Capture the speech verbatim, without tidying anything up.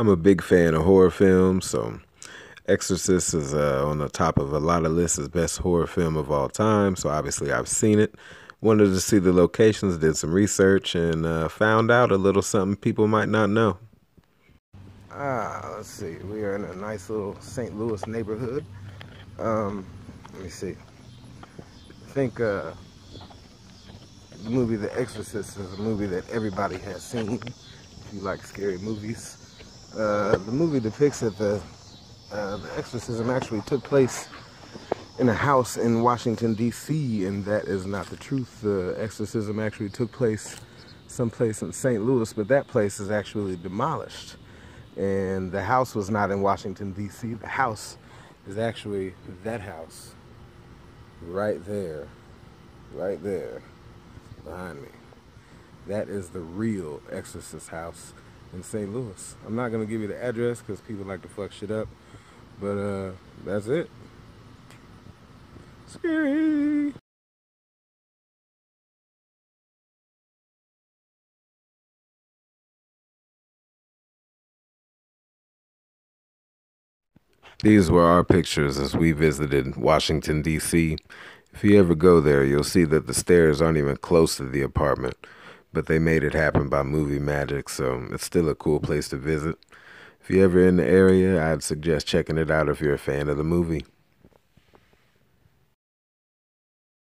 I'm a big fan of horror films, so Exorcist is uh, on the top of a lot of lists as best horror film of all time, so obviously I've seen it. Wanted to see the locations, did some research, and uh, found out a little something people might not know. Ah, let's see. We are in a nice little Saint Louis neighborhood. Um, let me see. I think uh, the movie The Exorcist is a movie that everybody has seen if you like scary movies. Uh, the movie depicts that the, uh, the exorcism actually took place in a house in Washington, D C, and that is not the truth. The exorcism actually took place someplace in Saint Louis, but that place is actually demolished. And the house was not in Washington, D C. The house is actually that house right there, right there behind me. That is the real Exorcist house in Saint Louis. I'm not gonna give you the address because people like to fuck shit up, but uh, that's it. Scary. These were our pictures as we visited Washington, D C. If you ever go there, you'll see that the stairs aren't even close to the apartment, but they made it happen by movie magic, so it's still a cool place to visit. If you're ever in the area, I'd suggest checking it out if you're a fan of the movie.